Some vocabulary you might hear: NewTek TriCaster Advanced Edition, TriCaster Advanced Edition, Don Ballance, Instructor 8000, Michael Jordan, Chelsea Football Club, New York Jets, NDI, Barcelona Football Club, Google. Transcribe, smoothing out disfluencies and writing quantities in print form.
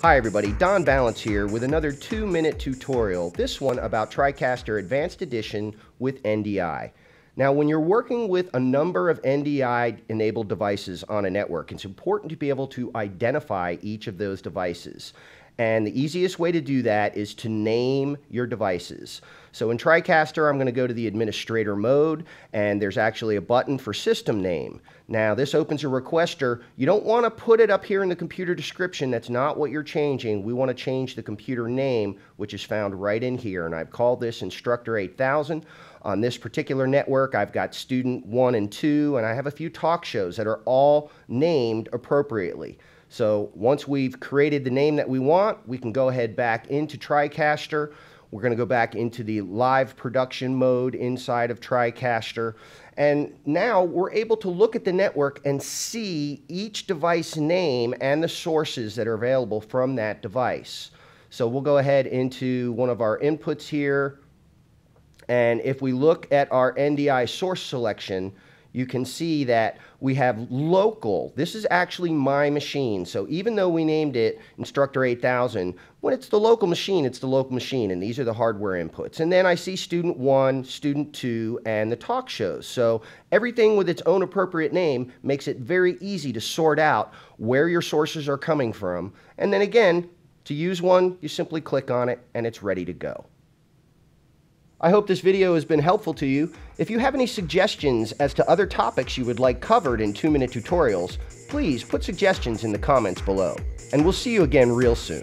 Hi everybody, Don Ballance here with another 2-minute tutorial, this one about TriCaster Advanced Edition with NDI. Now when you're working with a number of NDI enabled devices on a network, it's important to be able to identify each of those devices. And the easiest way to do that is to name your devices. So in TriCaster, I'm going to go to the administrator mode, and there's actually a button for system name. Now this opens a requester. You don't want to put it up here in the computer description. That's not what you're changing. We want to change the computer name, which is found right in here. And I've called this Instructor 8000. On this particular network, I've got student 1 and 2, and I have a few talk shows that are all named appropriately. So once we've created the name that we want, we can go ahead back into TriCaster. We're going to go back into the live production mode inside of TriCaster. And now we're able to look at the network and see each device name and the sources that are available from that device. So we'll go ahead into one of our inputs here. And if we look at our NDI source selection, you can see that we have local. This is actually my machine. So even though we named it Instructor 8000, when it's the local machine, it's the local machine. And these are the hardware inputs. And then I see student 1, student 2, and the talk shows. So everything with its own appropriate name makes it very easy to sort out where your sources are coming from. And then again, to use one, you simply click on it and it's ready to go. I hope this video has been helpful to you. If you have any suggestions as to other topics you would like covered in 2-minute tutorials, please put suggestions in the comments below. And we'll see you again real soon.